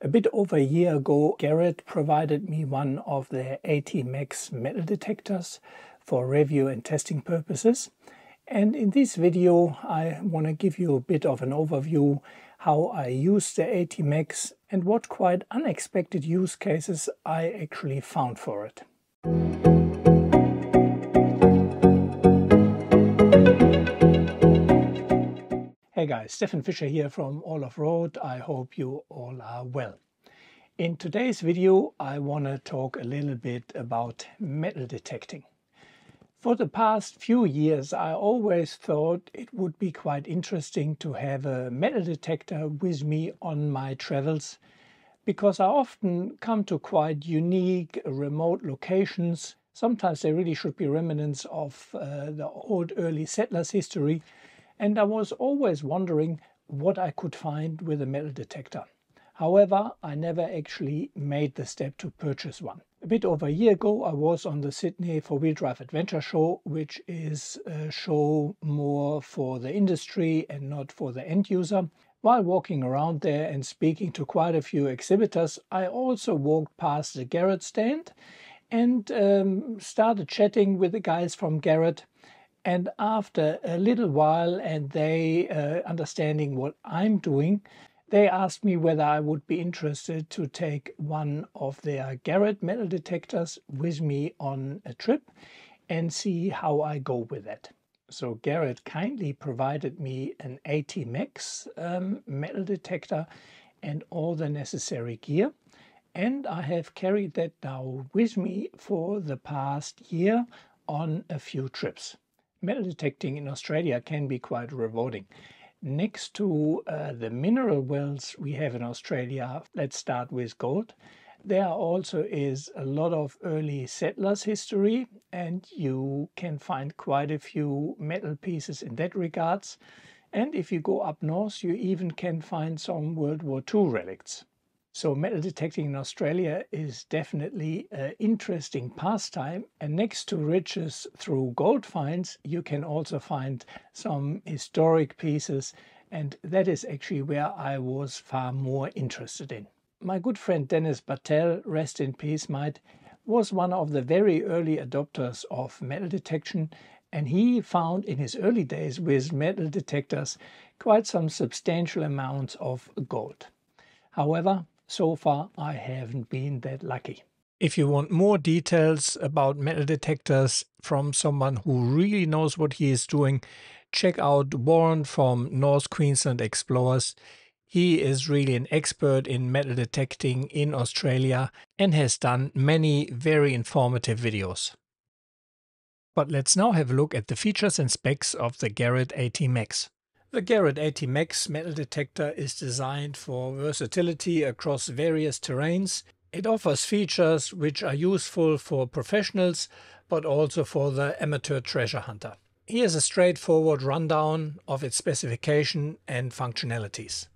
A bit over a year ago, Garrett provided me one of their AT Max metal detectors for review and testing purposes. And in this video, I want to give you a bit of an overview how I use the AT Max and what quite unexpected use cases I actually found for it. Hey guys, Stefan Fischer here from All of Road. I hope you all are well. In today's video, I want to talk a little bit about metal detecting. For the past few years, I always thought it would be quite interesting to have a metal detector with me on my travels, because I often come to quite unique, remote locations. Sometimes they really should be remnants of the old early settlers' history, and I was always wondering what I could find with a metal detector. However, I never actually made the step to purchase one. A bit over a year ago, I was on the Sydney 4WD Adventure Show, which is a show more for the industry and not for the end user. While walking around there and speaking to quite a few exhibitors, I also walked past the Garrett stand and started chatting with the guys from Garrett. And after a little while and they understanding what I'm doing, they asked me whether I would be interested to take one of their Garrett metal detectors with me on a trip and see how I go with it. So Garrett kindly provided me an AT Max metal detector and all the necessary gear. And I have carried that now with me for the past year on a few trips. Metal detecting in Australia can be quite rewarding. Next to the mineral wells we have in Australia, let's start with gold. There also is a lot of early settlers' history, and you can find quite a few metal pieces in that regards. And if you go up north, you even can find some World War II relics. So metal detecting in Australia is definitely an interesting pastime, and next to riches through gold finds, you can also find some historic pieces, and that is actually where I was far more interested in. My good friend Dennis Patel, rest in peace mate, was one of the very early adopters of metal detection, and he found in his early days with metal detectors quite some substantial amounts of gold. However, so far, I haven't been that lucky. If you want more details about metal detectors from someone who really knows what he is doing, check out Warren from North Queensland Explorers. He is really an expert in metal detecting in Australia and has done many very informative videos. But let's now have a look at the features and specs of the Garrett AT Max. The Garrett AT Max metal detector is designed for versatility across various terrains. It offers features which are useful for professionals but also for the amateur treasure hunter. Here's a straightforward rundown of its specification and functionalities.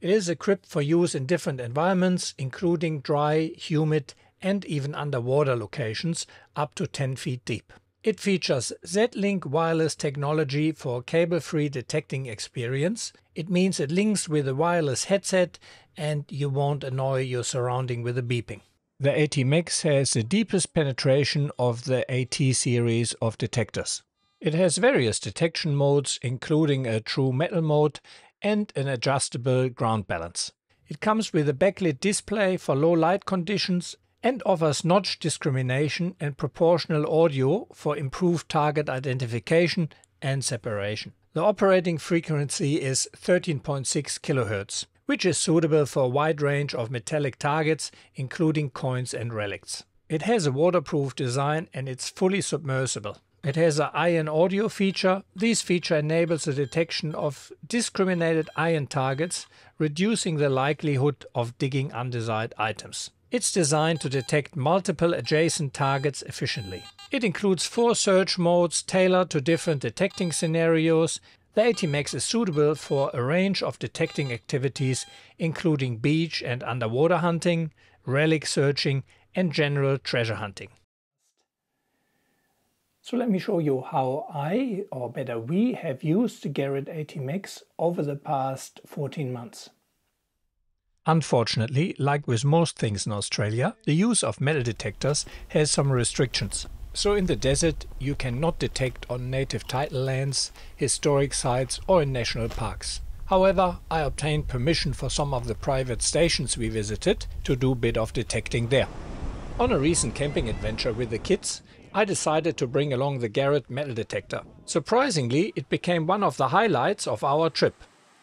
It is equipped for use in different environments, including dry, humid and even underwater locations up to 10 feet deep. It features Z-Link wireless technology for cable-free detecting experience. It means it links with a wireless headset and you won't annoy your surrounding with a beeping. The AT Max has the deepest penetration of the AT series of detectors. It has various detection modes, including a true metal mode and an adjustable ground balance. It comes with a backlit display for low light conditions and offers notch discrimination and proportional audio for improved target identification and separation. The operating frequency is 13.6 kHz, which is suitable for a wide range of metallic targets, including coins and relics. It has a waterproof design and it's fully submersible. It has an ion audio feature. This feature enables the detection of discriminated ion targets, reducing the likelihood of digging undesired items. It's designed to detect multiple adjacent targets efficiently. It includes 4 search modes tailored to different detecting scenarios. The AT Max is suitable for a range of detecting activities, including beach and underwater hunting, relic searching, and general treasure hunting. So let me show you how I, or better we, have used the Garrett AT Max over the past 14 months. Unfortunately, like with most things in Australia, the use of metal detectors has some restrictions. So in the desert you cannot detect on native title lands, historic sites or in national parks. However, I obtained permission for some of the private stations we visited to do a bit of detecting there. On a recent camping adventure with the kids, I decided to bring along the Garrett metal detector. Surprisingly, it became one of the highlights of our trip.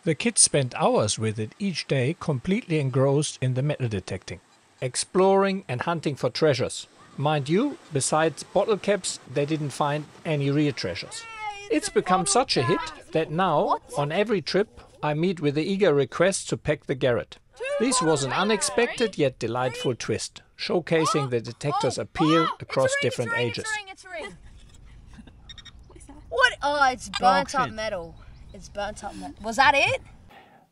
The kids spent hours with it each day, completely engrossed in the metal detecting, exploring and hunting for treasures. Mind you, besides bottle caps, they didn't find any real treasures. It's become such a hit that now, on every trip, I meet with the eager request to pack the Garrett. This was an unexpected yet delightful twist, showcasing the detector's appeal across different ages. What? Oh, it's burnt up metal. It's burnt up metal. Was that it?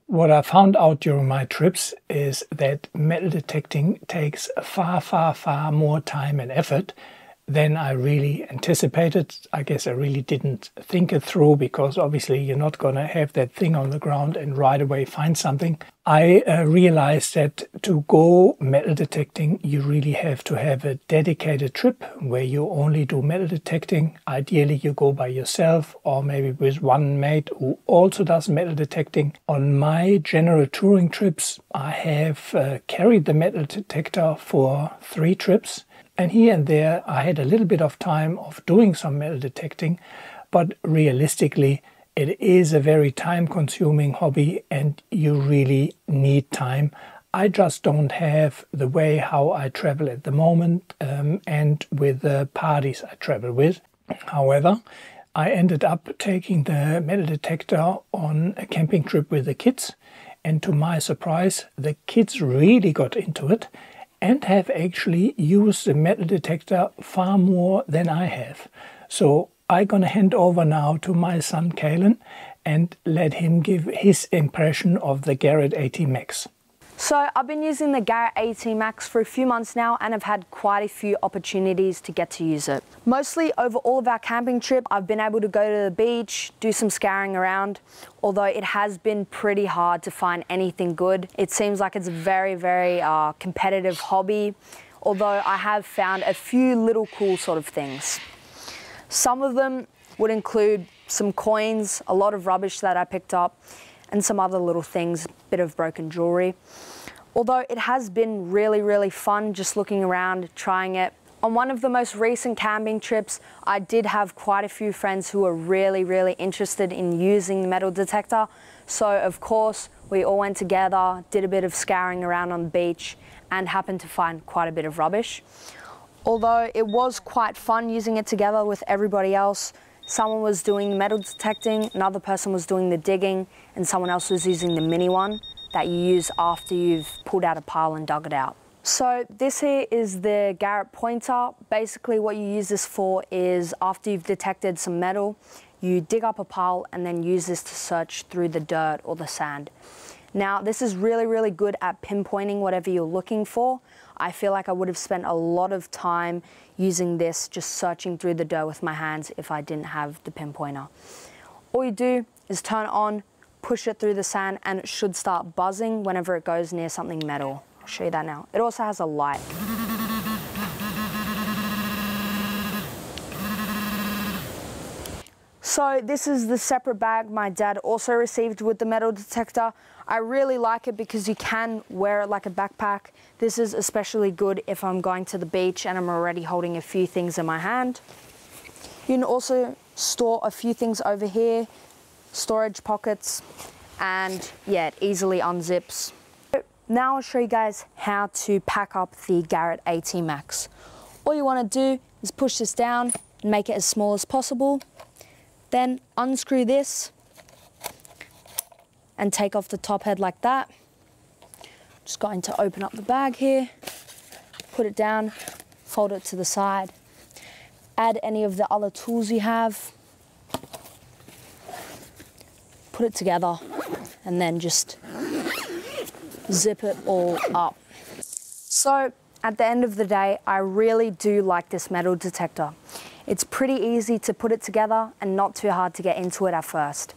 What I found out during my trips is that metal detecting takes far more time and effort than I really anticipated. I guess I really didn't think it through, because obviously you're not going to have that thing on the ground and right away find something. I realized that to go metal detecting you really have to have a dedicated trip where you only do metal detecting. Ideally you go by yourself or maybe with one mate who also does metal detecting. On my general touring trips I have carried the metal detector for 3 trips. And here and there I had a little bit of time of doing some metal detecting, but realistically it is a very time consuming hobby and you really need time. I just don't have the way how I travel at the moment and with the parties I travel with. However, I ended up taking the metal detector on a camping trip with the kids, and to my surprise the kids really got into it and have actually used the metal detector far more than I have. So I'm gonna hand over now to my son Kaelan and let him give his impression of the Garrett AT Max. So I've been using the Garrett AT Max for a few months now and have had quite a few opportunities to get to use it. Mostly over all of our camping trip, I've been able to go to the beach, do some scouring around, although it has been pretty hard to find anything good. It seems like it's a very, very competitive hobby, although I have found a few little cool sort of things. Some of them would include some coins, a lot of rubbish that I picked up, and some other little things, bit of broken jewelry. Although it has been really fun just looking around, trying it. On one of the most recent camping trips, I did have quite a few friends who were really interested in using the metal detector. So of course, we all went together, did a bit of scouring around on the beach and happened to find quite a bit of rubbish. Although it was quite fun using it together with everybody else. Someone was doing metal detecting, another person was doing the digging, and someone else was using the mini one that you use after you've pulled out a pile and dug it out. So this here is the Garrett pointer. Basically what you use this for is after you've detected some metal, you dig up a pile and then use this to search through the dirt or the sand. Now this is really good at pinpointing whatever you're looking for. I feel like I would have spent a lot of time using this, just searching through the dirt with my hands if I didn't have the pinpointer. All you do is turn it on, push it through the sand, and it should start buzzing whenever it goes near something metal. I'll show you that now. It also has a light. So this is the separate bag my dad also received with the metal detector. I really like it because you can wear it like a backpack. This is especially good if I'm going to the beach and I'm already holding a few things in my hand. You can also store a few things over here, storage pockets, and yeah, it easily unzips. Now I'll show you guys how to pack up the Garrett AT Max. All you want to do is push this down and make it as small as possible. Then unscrew this and take off the top head like that. Just going to open up the bag here, put it down, fold it to the side. Add any of the other tools you have, put it together, and then just zip it all up. So at the end of the day, I really do like this metal detector. It's pretty easy to put it together and not too hard to get into it at first.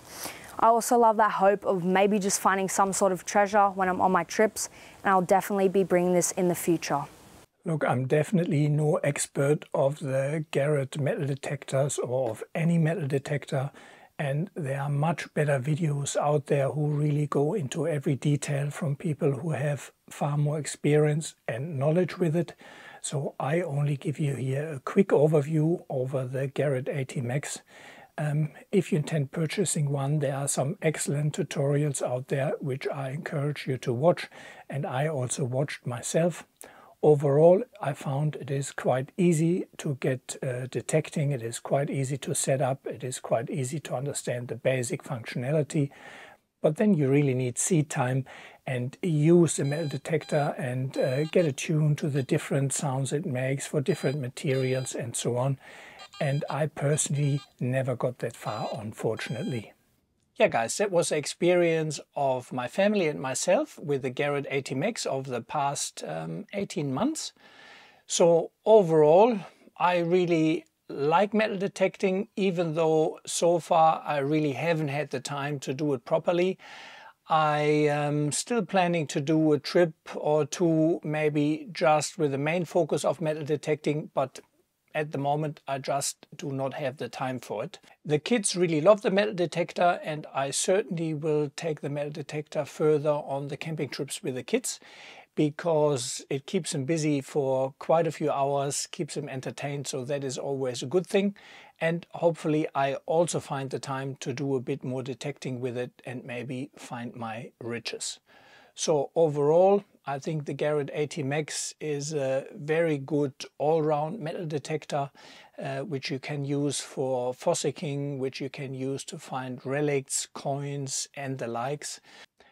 I also love that hope of maybe just finding some sort of treasure when I'm on my trips, and I'll definitely be bringing this in the future. Look, I'm definitely no expert of the Garrett metal detectors or of any metal detector, and there are much better videos out there who really go into every detail from people who have far more experience and knowledge with it. So I only give you here a quick overview over the Garrett AT Max. If you intend purchasing one, there are some excellent tutorials out there which I encourage you to watch, and I also watched myself. Overall, I found it is quite easy to get detecting, it is quite easy to set up, it is quite easy to understand the basic functionality, but then you really need seed time and use the metal detector and get attuned to the different sounds it makes for different materials and so on. And I personally never got that far, unfortunately. Yeah guys, that was the experience of my family and myself with the Garrett AT Max of the past 18 months. So overall, I really like metal detecting, even though so far I really haven't had the time to do it properly. I am still planning to do a trip or two, maybe just with the main focus of metal detecting, but at the moment, I just do not have the time for it. The kids really love the metal detector, and I certainly will take the metal detector further on the camping trips with the kids, because it keeps them busy for quite a few hours, keeps them entertained, so that is always a good thing. And hopefully I also find the time to do a bit more detecting with it and maybe find my riches. So overall, I think the Garrett AT Max is a very good all-round metal detector, which you can use for fossicking, which you can use to find relics, coins and the likes.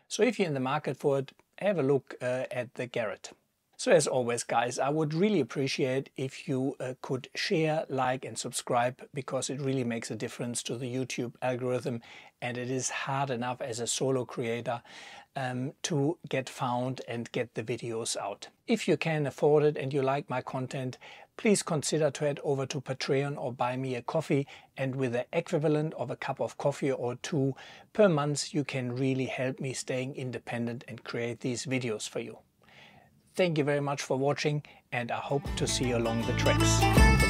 So if you're in the market for it, have a look at the Garrett. So as always guys, I would really appreciate if you could share, like and subscribe, because it really makes a difference to the YouTube algorithm, and it is hard enough as a solo creator to get found and get the videos out. If you can afford it and you like my content, please consider to head over to Patreon or buy me a coffee, and with the equivalent of a cup of coffee or two per month, you can really help me staying independent and create these videos for you. Thank you very much for watching, and I hope to see you along the tracks.